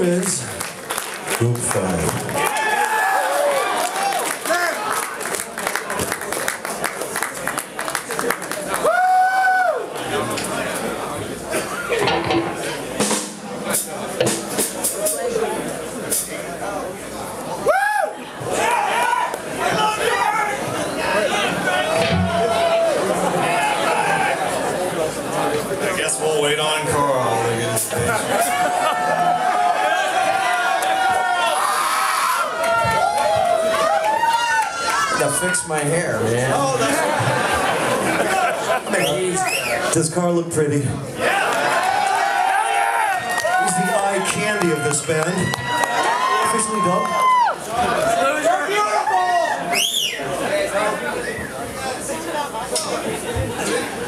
tune is Group 5. We'll wait on Carl to get his stage. Gotta fix my hair, man. Oh, that's does Carl look pretty? Yeah! He's the eye candy of this band. Officially dubbed.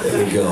You're beautiful! There we go.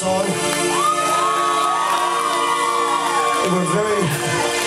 song. And we're very